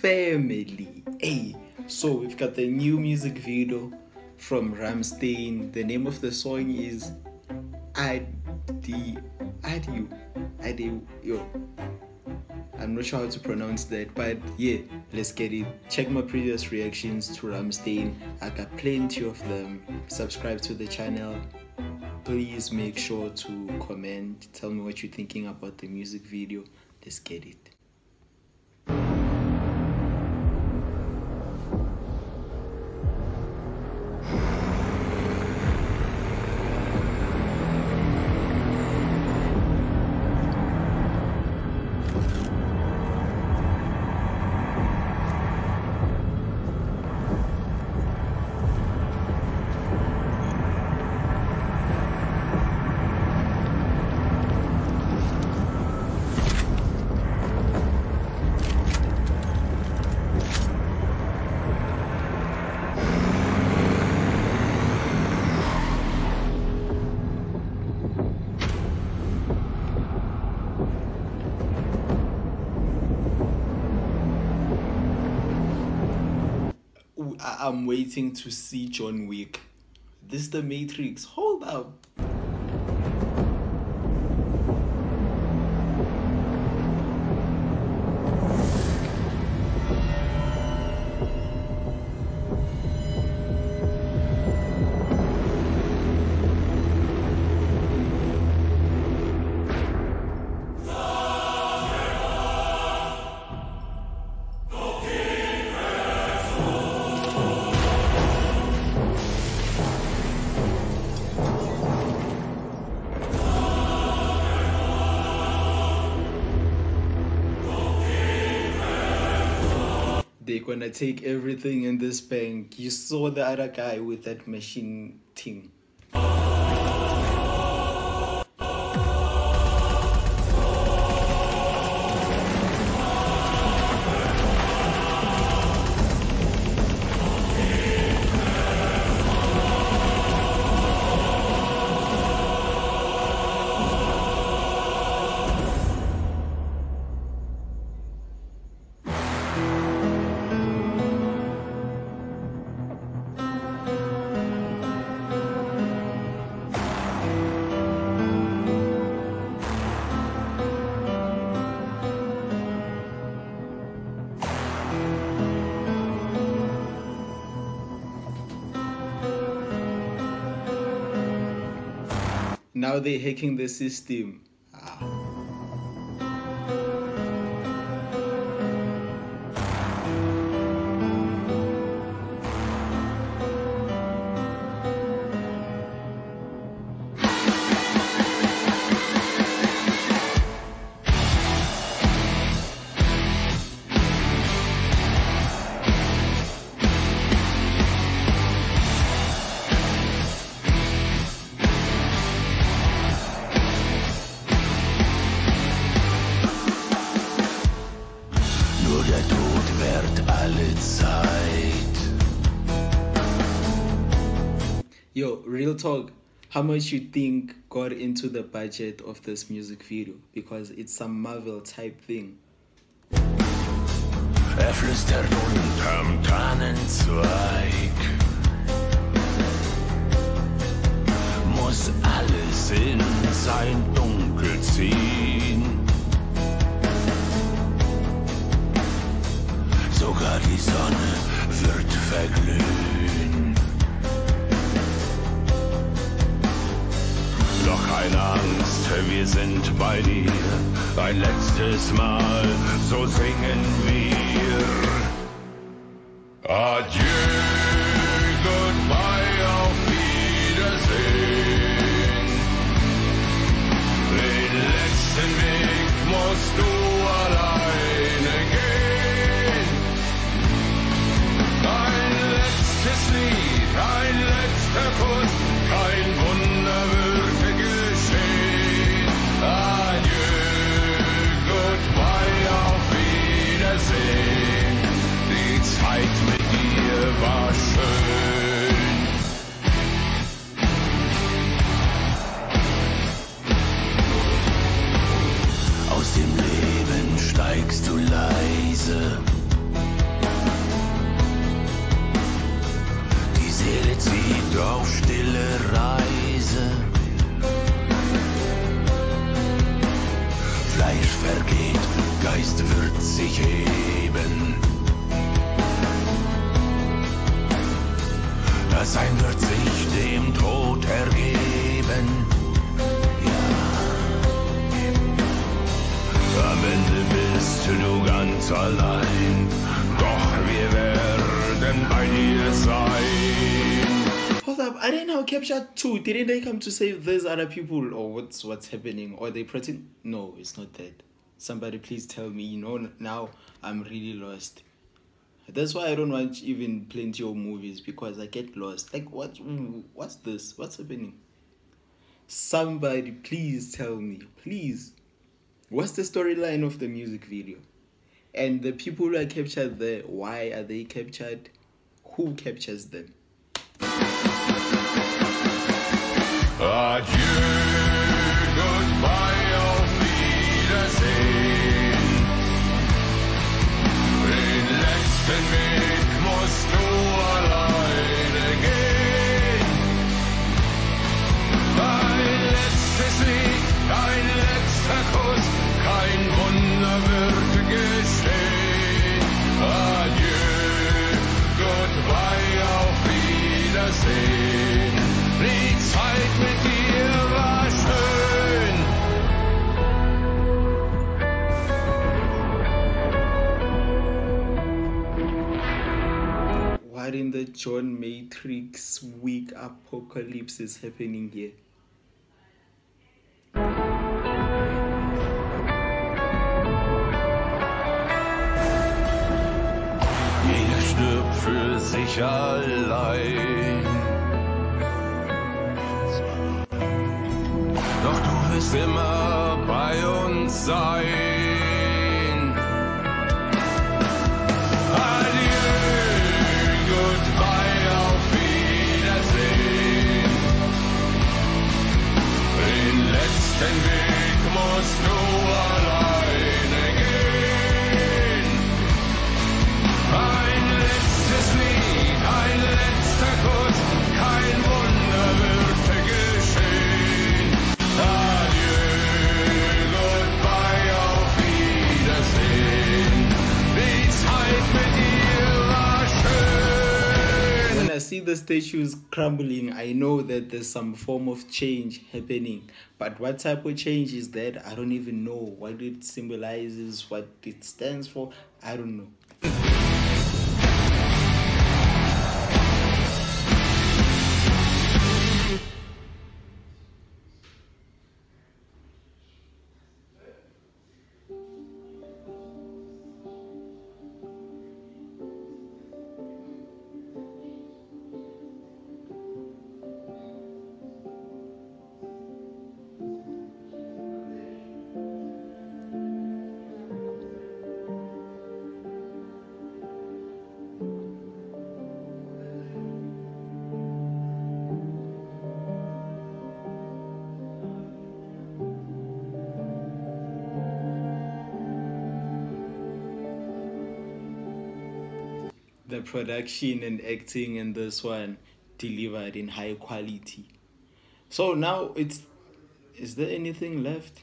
Family. Hey, so we've got the new music video from Rammstein. The name of the song is Adieu. Yo, I'm not sure how to pronounce that, but yeah, let's get it. Check my previous reactions to Rammstein. I got plenty of them. Subscribe to the channel. Please make sure to comment. Tell me what you're thinking about the music video. Let's get it. I'm waiting to see John Wick. This is The Matrix. Hold up. They're gonna take everything in this bank. You saw the other guy with that machine thing. Now they're hacking the system. Yo, real talk, how much you think got into the budget of this music video? Because it's some Marvel type thing. Er flüstert unterm Tannenzweig, muss alles in sein Dunkel ziehen. Sogar die Sonne wird verglühen. Doch keine Angst, wir sind bei dir. Ein letztes Mal, so singen wir. Adieu, goodbye, auf Wiedersehen. Den letzten Weg musst du alleine gehen. Ein letztes Lied, ein letzter Kuss, kein Wunder wird geschehen. Adieu, goodbye, auf Wiedersehen. Die Zeit mit dir allein, doch wir werden bei dir sein. Hold up, I didn't know Captcha 2, didn't they come to save these other people? Or what's happening? Or they pretend? No, it's not that. Somebody please tell me, you know, now I'm really lost. That's why I don't watch even plenty of movies, because I get lost. Like, what's this? What's happening? Somebody please tell me, please. What's the storyline of the music video? And the people who are captured there, why are they captured? Who captures them? Adieu, goodbye, auf Wiedersehen. Den letzten Weg musst du alleine gehen. Dein letztes Lied, dein letzter Kuss, kein Wunder wird geschehen. Adieu, goodbye, auf Wiedersehen. Die Zeit mit dir war schön. What in the John Matrix week apocalypse is happening here? Jeder stirbt für sich allein. Doch du wirst immer bei uns sein. Den Weg musst du alleine gehen. Ein letztes Lied, ein letzter Kuss, kein Wunder wird geschehen. Adieu, goodbye, auf Wiedersehen. Die Zeit mit dir war schön. When I see the statues crumbling, I know that there's some form of change happening. But what type of change is that? I don't even know what it symbolizes, what it stands for. I don't know. The production and acting in this one delivered in high quality. So now it's, is there anything left?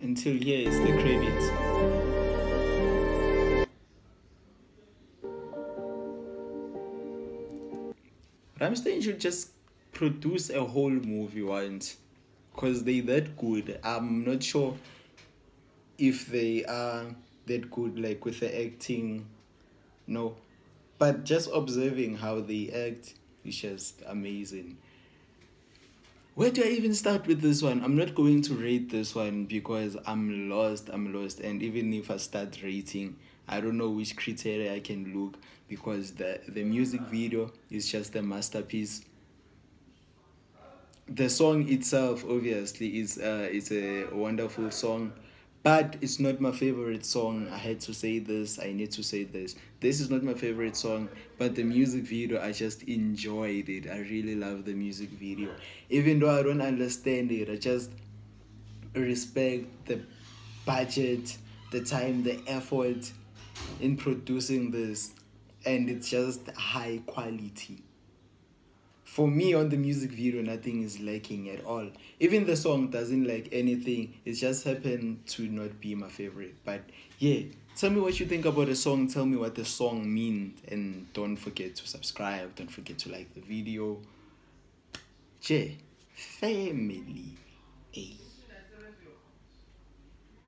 Until here is the credits. Rammstein should just produce a whole movie once, because they that good. I'm not sure if they are that good, like with the acting, no, but just observing how they act is just amazing. Where do I even start with this one? I'm not going to rate this one because I'm lost, and even if I start rating, I don't know which criteria I can look, because the music video is just a masterpiece. The song itself, obviously, is a wonderful song, but it's not my favorite song. I had to say this. I need to say this. This is not my favorite song, but the music video, I just enjoyed it. I really love the music video. Even though I don't understand it, I just respect the budget, the time, the effort in producing this, and it's just high quality. For me, on the music video, nothing is lacking at all. Even the song doesn't lack anything. It just happened to not be my favorite. But yeah, tell me what you think about the song. Tell me what the song means. And don't forget to subscribe. Don't forget to like the video. J. Family.